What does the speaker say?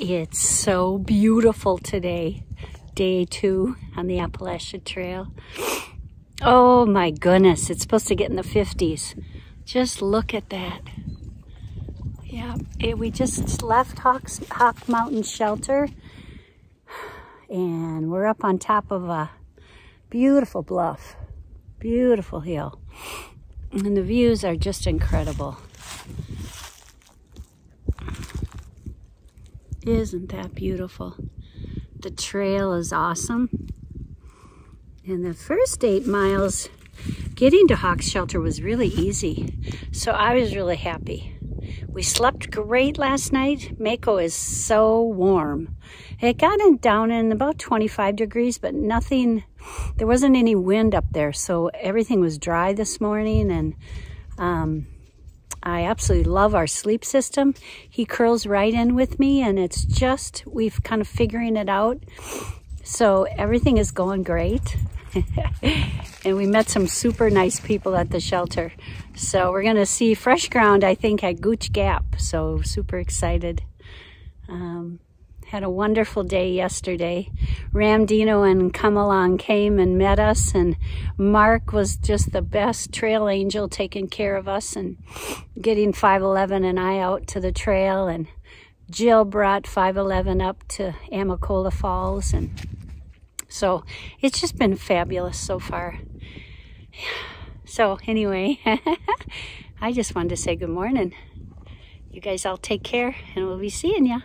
It's so beautiful today, day 2 on the Appalachian Trail. Oh my goodness, it's supposed to get in the 50s. Just look at that. Yeah, we just left Hawk Mountain Shelter and we're up on top of a beautiful bluff, beautiful hill. And the views are just incredible. Isn't that beautiful? The trail is awesome. And the first 8 miles, getting to Hawk's Shelter was really easy. So I was really happy. We slept great last night. Mako is so warm. It got down in about 25 degrees, but nothing, there wasn't any wind up there. So everything was dry this morning, and I absolutely love our sleep system. He curls right in with me, and it's just, we've kind of figuring it out. So everything is going great. And we met some super nice people at the shelter. So we're gonna see fresh ground, I think, at Gooch Gap. So super excited. Had a wonderful day yesterday. Ramdino and Come Along came and met us, and Mark was just the best trail angel taking care of us and getting 511 and I out to the trail, and Jill brought 511 up to Amicola Falls, and so it's just been fabulous so far. So anyway, I just wanted to say good morning. You guys all take care, and we'll be seeing ya.